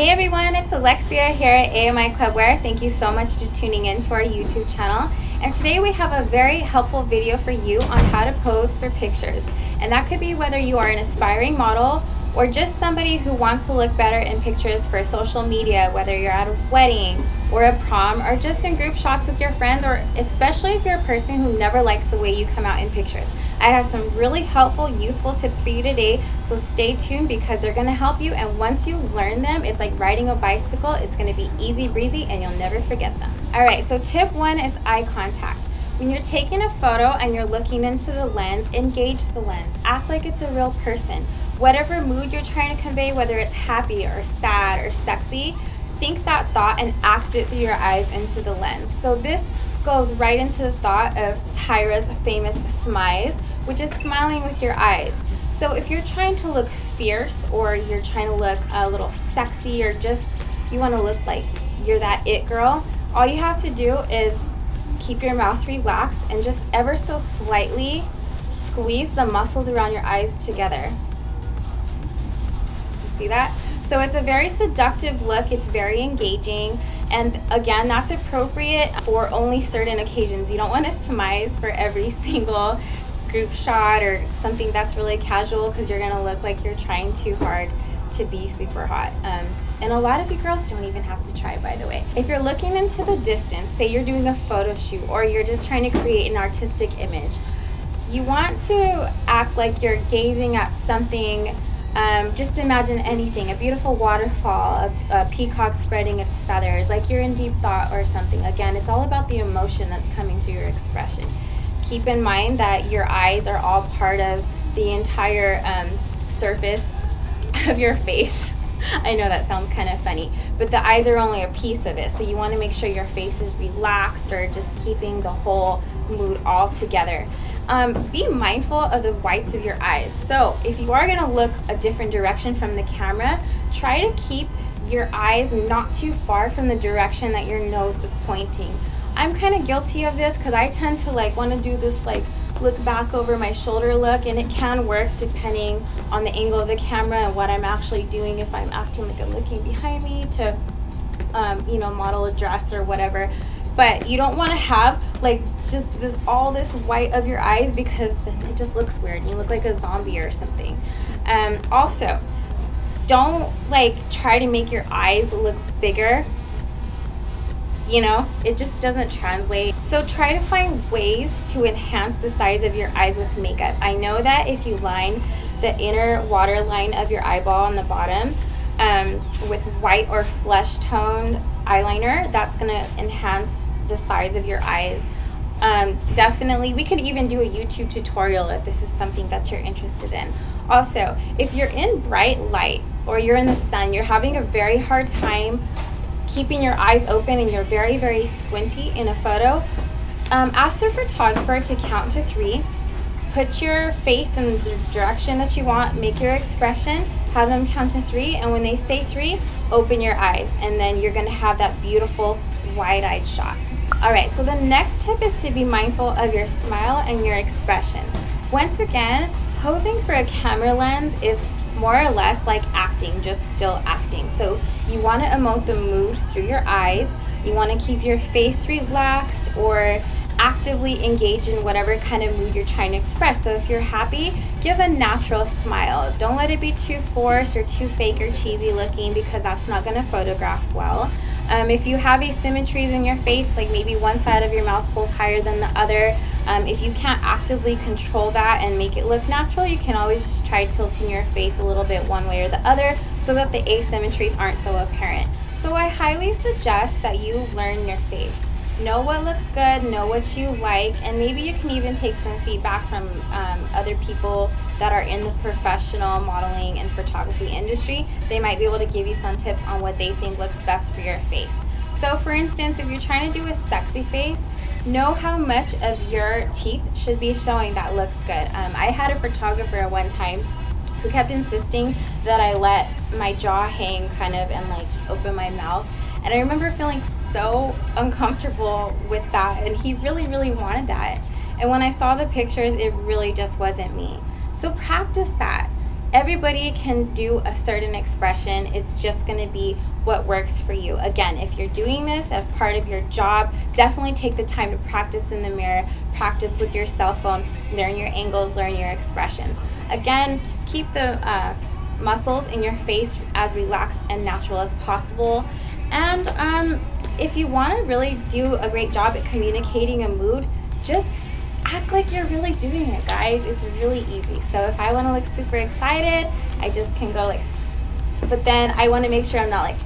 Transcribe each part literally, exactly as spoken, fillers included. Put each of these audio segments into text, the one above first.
Hey everyone, it's Alexia here at A M I Clubwear. Thank you so much for tuning in to our YouTube channel. And today we have a very helpful video for you on how to pose for pictures. And that could be whether you are an aspiring model or just somebody who wants to look better in pictures for social media, whether you're at a wedding or a prom or just in group shots with your friends, or especially if you're a person who never likes the way you come out in pictures. I have some really helpful, useful tips for you today, so stay tuned because they're gonna help you, and once you learn them, it's like riding a bicycle. It's gonna be easy breezy and you'll never forget them. All right, so tip one is eye contact. When you're taking a photo and you're looking into the lens, engage the lens. Act like it's a real person. Whatever mood you're trying to convey, whether it's happy or sad or sexy, think that thought and act it through your eyes into the lens. So this goes right into the thought of Tyra's famous smize, which is smiling with your eyes. So if you're trying to look fierce, or you're trying to look a little sexy, or just you want to look like you're that it girl, all you have to do is keep your mouth relaxed and just ever so slightly squeeze the muscles around your eyes together. See that? So it's a very seductive look, it's very engaging, and again, that's appropriate for only certain occasions. You don't want to smize for every single group shot or something that's really casual, because you're going to look like you're trying too hard to be super hot. Um, and a lot of you girls don't even have to try, by the way. If you're looking into the distance, say you're doing a photo shoot or you're just trying to create an artistic image, you want to act like you're gazing at something. Um, just imagine anything, a beautiful waterfall, a, a peacock spreading its feathers, like you're in deep thought or something. Again, it's all about the emotion that's coming through your expression. Keep in mind that your eyes are all part of the entire um, surface of your face. I know that sounds kind of funny, but the eyes are only a piece of it, so you want to make sure your face is relaxed or just keeping the whole mood all together. Um, be mindful of the whites of your eyes. So if you are going to look a different direction from the camera, try to keep your eyes not too far from the direction that your nose is pointing. I'm kind of guilty of this because I tend to like want to do this like look back over my shoulder look, and it can work depending on the angle of the camera and what I'm actually doing, if I'm acting like I'm looking behind me to um, you know, model a dress or whatever. But you don't want to have like just this all this white of your eyes, because then it just looks weird. You look like a zombie or something. Um, also, don't like try to make your eyes look bigger. You know, it just doesn't translate. So try to find ways to enhance the size of your eyes with makeup. I know that if you line the inner waterline of your eyeball on the bottom um, with white or flesh toned eyeliner, that's gonna enhance the size of your eyes. Um, definitely, we could even do a YouTube tutorial if this is something that you're interested in. Also, if you're in bright light or you're in the sun, you're having a very hard time keeping your eyes open and you're very, very squinty in a photo, um, ask the photographer to count to three, put your face in the direction that you want, make your expression, have them count to three, and when they say three, open your eyes, and then you're gonna have that beautiful wide-eyed shot. All right, so the next tip is to be mindful of your smile and your expression. Once again, posing for a camera lens is more or less like acting, just still acting. So you want to emote the mood through your eyes. You want to keep your face relaxed or actively engage in whatever kind of mood you're trying to express. So if you're happy, give a natural smile. Don't let it be too forced or too fake or cheesy looking, because that's not going to photograph well. Um, if you have asymmetries in your face, like maybe one side of your mouth pulls higher than the other, um, if you can't actively control that and make it look natural, you can always just try tilting your face a little bit one way or the other so that the asymmetries aren't so apparent. So I highly suggest that you learn your face. Know what looks good, know what you like, and maybe you can even take some feedback from um, other people that are in the professional modeling and photography industry. They might be able to give you some tips on what they think looks best for your face. So for instance, if you're trying to do a sexy face, know how much of your teeth should be showing. That looks good. Um, I had a photographer one time who kept insisting that I let my jaw hang kind of and like just open my mouth. And I remember feeling so uncomfortable with that, and he really, really wanted that. And when I saw the pictures, it really just wasn't me. So practice that. everybody can do a certain expression. It's just going to be what works for you. Again, if you're doing this as part of your job, definitely take the time to practice in the mirror, practice with your cell phone, learn your angles, learn your expressions. Again, keep the uh, muscles in your face as relaxed and natural as possible. And um, if you want to really do a great job at communicating a mood, just act like you're really doing it, guys. It's really easy. So if I want to look super excited, I just can go like, but then I want to make sure I'm not like,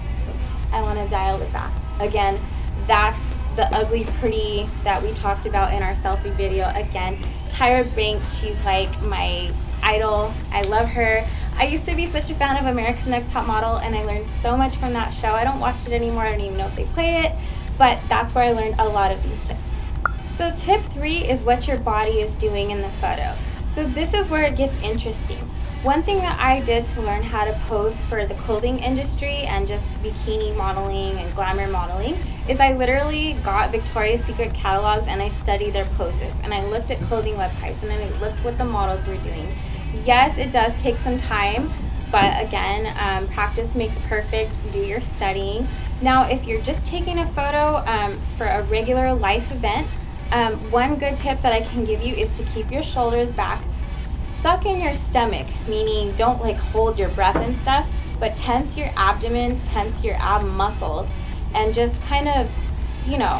I want to dial it back. Again, that's the ugly pretty that we talked about in our selfie video. Again, Tyra Banks, she's like my idol. I love her. I used to be such a fan of America's Next Top Model, and I learned so much from that show. I don't watch it anymore. I don't even know if they play it, but that's where I learned a lot of these tips. So tip three is what your body is doing in the photo. So this is where it gets interesting. One thing that I did to learn how to pose for the clothing industry and just bikini modeling and glamour modeling is I literally got Victoria's Secret catalogs and I studied their poses, and I looked at clothing websites, and then I looked what the models were doing. Yes, it does take some time, but again, um, practice makes perfect. Do your studying. Now, if you're just taking a photo um, for a regular life event, Um, one good tip that I can give you is to keep your shoulders back, suck in your stomach, meaning don't like hold your breath and stuff, but tense your abdomen, tense your ab muscles, and just kind of, you know,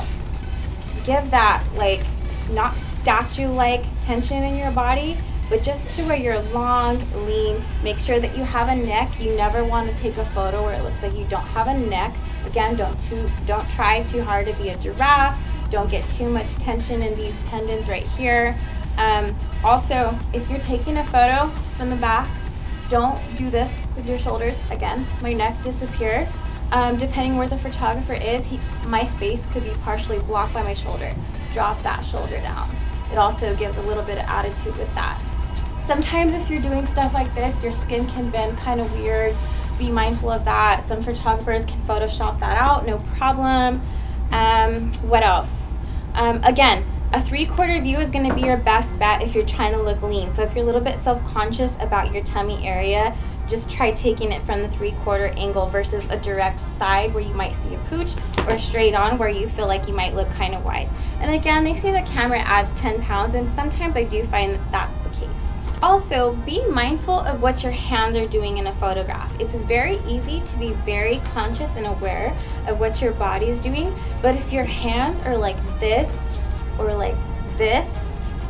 give that like not statue-like tension in your body, but just to where you're long, lean. Make sure that you have a neck. You never want to take a photo where it looks like you don't have a neck. Again, don't too, don't try too hard to be a giraffe. Don't get too much tension in these tendons right here. Um, also, if you're taking a photo from the back, don't do this with your shoulders. Again, my neck disappeared. Um, depending where the photographer is, he, my face could be partially blocked by my shoulder. Drop that shoulder down. It also gives a little bit of attitude with that. Sometimes if you're doing stuff like this, your skin can bend kind of weird. Be mindful of that. Some photographers can Photoshop that out, no problem. Um, what else? Um, again, a three-quarter view is going to be your best bet if you're trying to look lean. So if you're a little bit self-conscious about your tummy area, just try taking it from the three-quarter angle versus a direct side where you might see a pooch, or straight on where you feel like you might look kind of wide. And again, they say the camera adds ten pounds, and sometimes I do find that that's the case. Also, be mindful of what your hands are doing in a photograph. It's very easy to be very conscious and aware of what your body's doing, but if your hands are like this, or like this,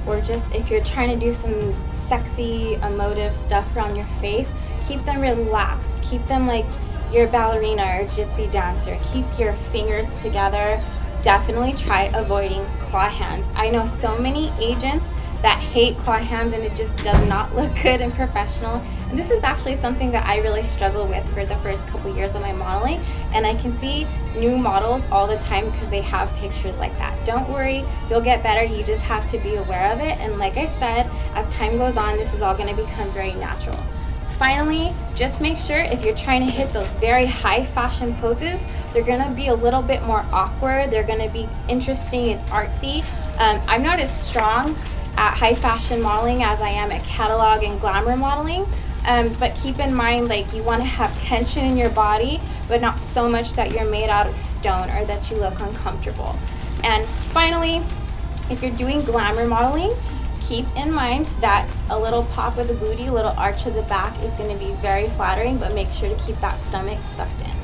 or just if you're trying to do some sexy, emotive stuff around your face, keep them relaxed. Keep them like you're a ballerina or gypsy dancer. Keep your fingers together. Definitely try avoiding claw hands. I know so many agents that hate claw hands, and it just does not look good and professional. And this is actually something that I really struggle with for the first couple years of my modeling, and I can see new models all the time because they have pictures like that. Don't worry, you'll get better. You just have to be aware of it, and like I said, as time goes on, this is all going to become very natural. Finally, just make sure if you're trying to hit those very high fashion poses, they're going to be a little bit more awkward. They're going to be interesting and artsy. Um, I'm not as strong at high fashion modeling as I am at catalog and glamour modeling. Um, but keep in mind, like, you want to have tension in your body, but not so much that you're made out of stone or that you look uncomfortable. And finally, if you're doing glamour modeling, keep in mind that a little pop of the booty, a little arch of the back is going to be very flattering, but make sure to keep that stomach sucked in.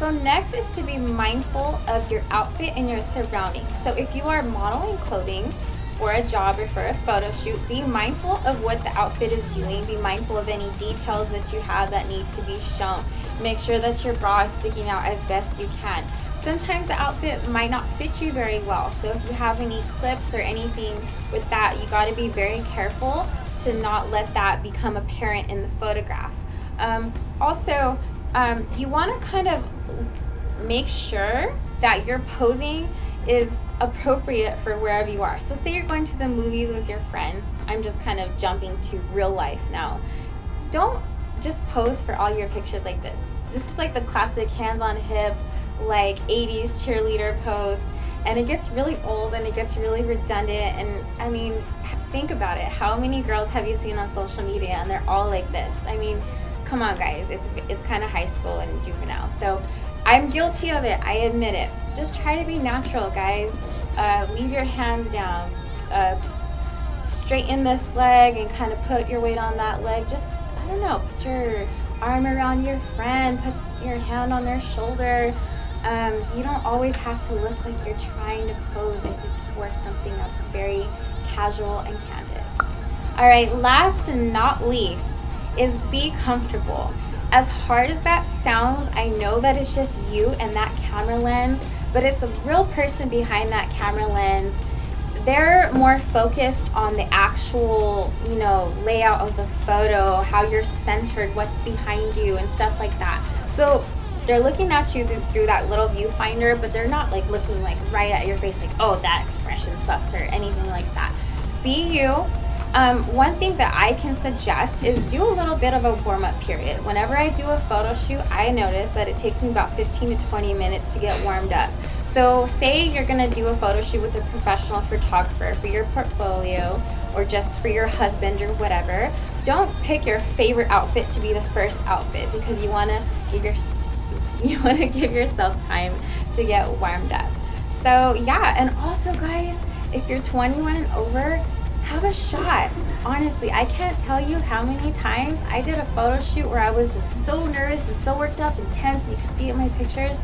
So next is to be mindful of your outfit and your surroundings. So if you are modeling clothing for a job or for a photo shoot, be mindful of what the outfit is doing. Be mindful of any details that you have that need to be shown. Make sure that your bra is sticking out as best you can. Sometimes the outfit might not fit you very well, so if you have any clips or anything with that, you got to be very careful to not let that become apparent in the photograph. Um, also, um, you want to kind of make sure that your posing is appropriate for wherever you are. So say you're going to the movies with your friends. I'm just kind of jumping to real life now. Don't just pose for all your pictures like this. This is like the classic hands on hip, like eighties cheerleader pose. and it gets really old and it gets really redundant. And I mean, think about it. How many girls have you seen on social media and they're all like this? I mean, come on guys, it's, it's kind of high school and juvenile. So I'm guilty of it, I admit it. Just try to be natural, guys. Uh, leave your hands down. Uh, straighten this leg and kind of put your weight on that leg. Just, I don't know, put your arm around your friend, put your hand on their shoulder. Um, you don't always have to look like you're trying to pose if it's for something that's very casual and candid. All right, last and not least is be comfortable. As hard as that sounds, I know that it's just you and that camera lens, but it's a real person behind that camera lens. They're more focused on the actual, you know, layout of the photo, how you're centered, what's behind you, and stuff like that. So they're looking at you th through that little viewfinder, but they're not like looking like right at your face, like, oh, that expression sucks or anything like that. Be you. Um, one thing that I can suggest is do a little bit of a warm-up period. Whenever I do a photo shoot, I notice that it takes me about fifteen to twenty minutes to get warmed up. So say you're going to do a photo shoot with a professional photographer for your portfolio or just for your husband or whatever. Don't pick your favorite outfit to be the first outfit because you want to give your, you want to give yourself time to get warmed up. So yeah, and also guys, if you're twenty-one and over, have a shot. Honestly, I can't tell you how many times I did a photo shoot where I was just so nervous and so worked up and tense, and you can see it in my pictures,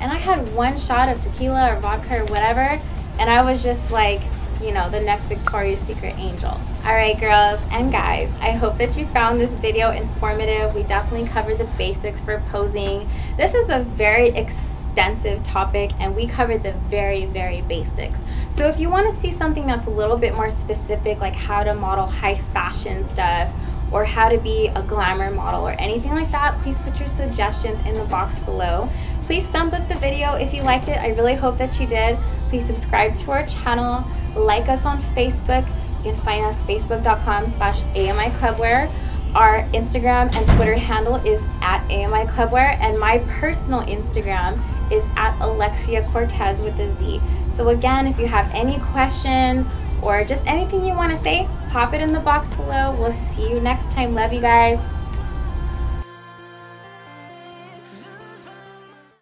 and I had one shot of tequila or vodka or whatever, and I was just like, you know, the next Victoria's Secret angel. Alright girls and guys, I hope that you found this video informative. We definitely covered the basics for posing. This is a very extensive topic and we covered the very, very basics. So if you want to see something that's a little bit more specific, like how to model high fashion stuff or how to be a glamour model or anything like that, please put your suggestions in the box below. Please thumbs up the video if you liked it. I really hope that you did. Please subscribe to our channel, like us on Facebook. You can find us facebook dot com slash A M I Clubwear. Our Instagram and Twitter handle is at A M I Clubwear, and my personal Instagram is at Alexia Cortez with a Z. So again, if you have any questions or just anything you want to say, pop it in the box below. We'll see you next time. Love you guys.